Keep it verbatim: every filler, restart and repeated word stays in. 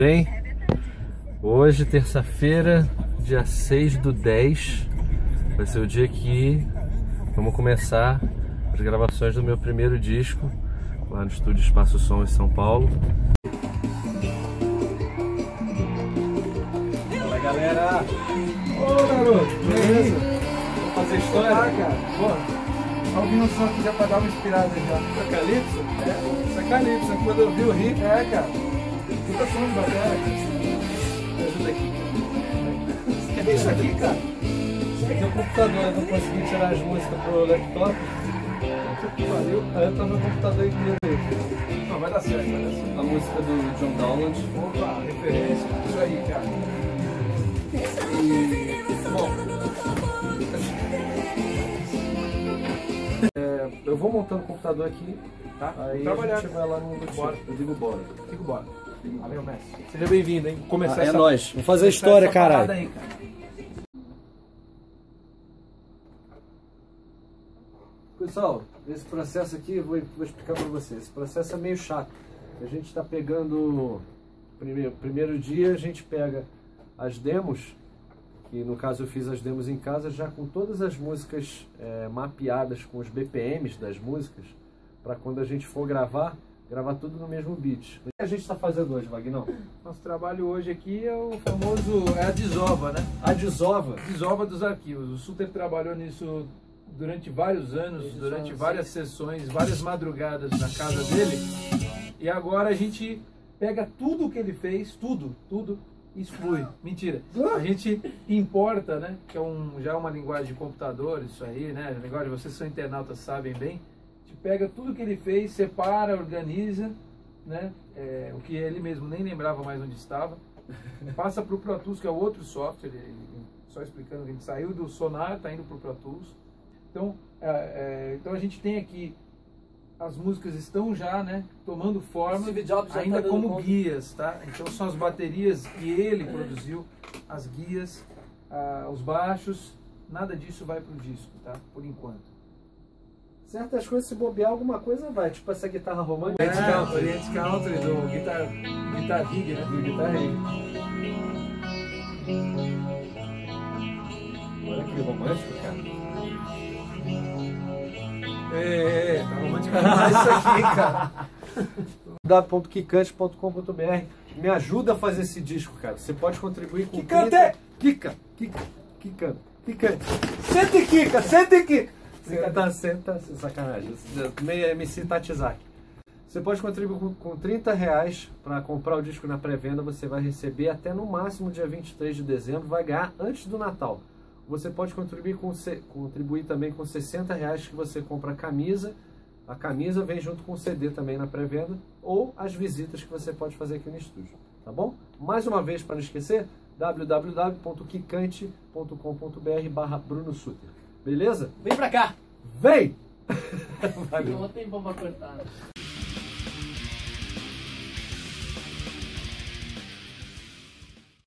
Bem, hoje terça-feira, dia seis do dez, vai ser o dia que vamos começar as gravações do meu primeiro disco lá no estúdio Espaço Som em São Paulo. Fala galera! Ô garoto, beleza? Vamos fazer história? Ah, cara. Só ouvindo o som aqui já pra dar uma inspirada já. Isso é calypso? É, isso é calypso. Quando eu vi o riff, é, cara. Puta som de batera, cara. Ajuda aqui. O que é isso aqui, cara? Isso aqui é um computador, eu não consegui tirar as músicas pro laptop. Valeu. Aí eu tô no computador inteiro aí. Não, vai dar certo, vai dar certo. A música do John Dowland. Opa, referência. Isso aí, cara. E... bom... É, eu vou montando o computador aqui, tá? Aí trabalhar. A gente vai lá no bora. Eu digo bora. Digo bora. Valeu, mestre. Seja bem-vindo, hein? Vamos começar ah, essa... É nóis. Vamos fazer a história, caralho. Aí, cara. Pessoal, esse processo aqui, eu vou, vou explicar pra vocês. Esse processo é meio chato. A gente tá pegando... Primeiro, primeiro dia a gente pega as demos. E no caso eu fiz as demos em casa já com todas as músicas é, mapeadas com os B P Ms das músicas, para quando a gente for gravar, gravar tudo no mesmo beat. O que a gente está fazendo hoje, Magnão? Nosso trabalho hoje aqui é o famoso, é a desova, né? A desova? Desova dos arquivos. O Suter trabalhou nisso durante vários anos, Eles durante várias assim. sessões, várias madrugadas na casa dele. E agora a gente pega tudo o que ele fez, tudo, tudo. Exclui. Mentira. A gente importa, né? Que é um, já é uma linguagem de computador, isso aí, né? A linguagem, vocês são internautas, sabem bem. A gente pega tudo que ele fez, separa, organiza, né? É, o que ele mesmo nem lembrava mais onde estava. Passa para o Pro Tools, que é outro software. Ele, só explicando que a gente saiu do Sonar, está indo para o Pro Tools. Então, é, é, então a gente tem aqui... As músicas estão já, né, tomando forma, ainda tá como conta. guias, tá? Então são as baterias que ele produziu, as guias, ah, os baixos, nada disso vai pro disco, tá? Por enquanto. Certas coisas, se bobear alguma coisa vai, tipo essa guitarra romântica. Oriente Country, Oriente Country do guitar, guitar rig, né? Do guitar rig. Olha que romântico, cara. É, tá romântico demais isso aqui, cara. w w w ponto kickante ponto com ponto b r me ajuda a fazer esse disco, cara. Você pode contribuir com Kickante! Kika! Kika! Kika! Kickante! Senta e Kika! Senta e Kika! Senta, senta, sacanagem. Meio M C Tatizaki. Você pode contribuir com, com trinta reais para comprar o disco na pré-venda. Você vai receber até no máximo dia vinte e três de dezembro. Vai ganhar antes do Natal. Você pode contribuir, com, contribuir também com sessenta reais que você compra a camisa. A camisa vem junto com o C D também na pré-venda. Ou as visitas que você pode fazer aqui no estúdio. Tá bom? Mais uma vez, para não esquecer, w w w ponto kickante ponto com ponto b r barra Bruno Suter. Beleza? Vem pra cá! Vem! Valeu. Não tem bom pra cortar.